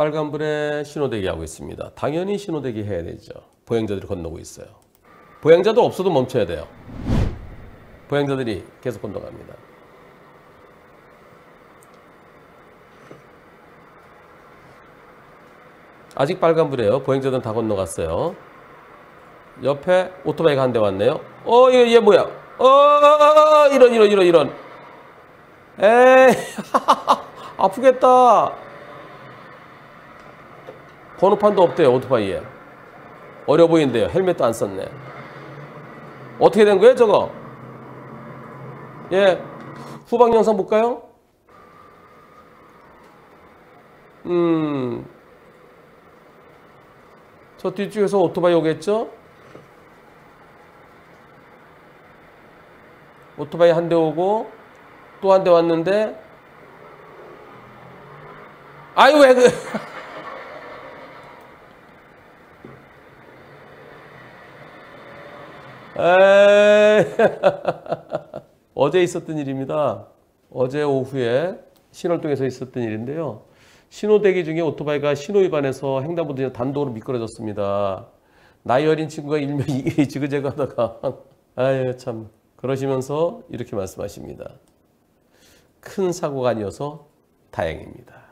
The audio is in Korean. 빨간불에 신호대기하고 있습니다. 당연히 신호대기 해야 되죠. 보행자들이 건너고 있어요. 보행자도 없어도 멈춰야 돼요. 보행자들이 계속 건너갑니다. 아직 빨간불이에요. 보행자들은 다 건너갔어요. 옆에 오토바이가 한 대 왔네요. 얘 뭐야? 이런. 에이, 아프겠다. 번호판도 없대요, 오토바이에. 어려 보이는데요. 헬멧도 안 썼네. 어떻게 된 거예요, 저거? 예, 후방 영상 볼까요? 저 뒤쪽에서 오토바이 오겠죠? 오토바이 한 대 오고 또 한 대 왔는데, 아유 왜 그 어제 있었던 일입니다. 어제 오후에 신월동에서 있었던 일인데요. 신호대기 중에 오토바이가 신호위반해서 횡단보도에 단독으로 미끄러졌습니다. 나이 어린 친구가 일명 이 지그재그 하다가 아유 참, 그러시면서 이렇게 말씀하십니다. 큰 사고가 아니어서 다행입니다.